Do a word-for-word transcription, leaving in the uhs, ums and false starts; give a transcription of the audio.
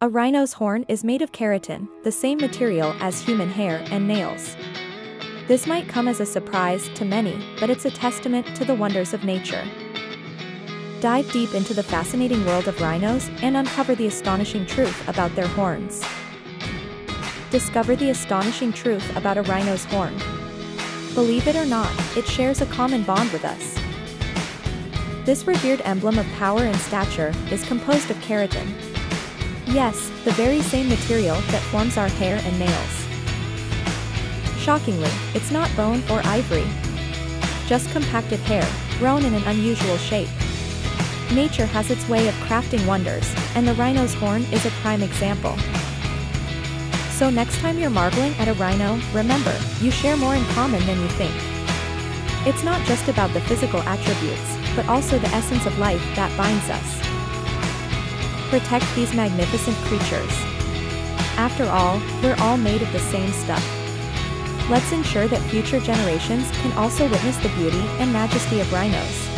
A rhino's horn is made of keratin, the same material as human hair and nails. This might come as a surprise to many, but it's a testament to the wonders of nature. Dive deep into the fascinating world of rhinos and uncover the astonishing truth about their horns. Discover the astonishing truth about a rhino's horn. Believe it or not, it shares a common bond with us. This revered emblem of power and stature is composed of keratin. Yes, the very same material that forms our hair and nails. Shockingly, it's not bone or ivory. Just compacted hair, grown in an unusual shape. Nature has its way of crafting wonders, and the rhino's horn is a prime example. So next time you're marveling at a rhino, remember, you share more in common than you think. It's not just about the physical attributes, but also the essence of life that binds us. Protect these magnificent creatures. After all, we're all made of the same stuff. Let's ensure that future generations can also witness the beauty and majesty of rhinos.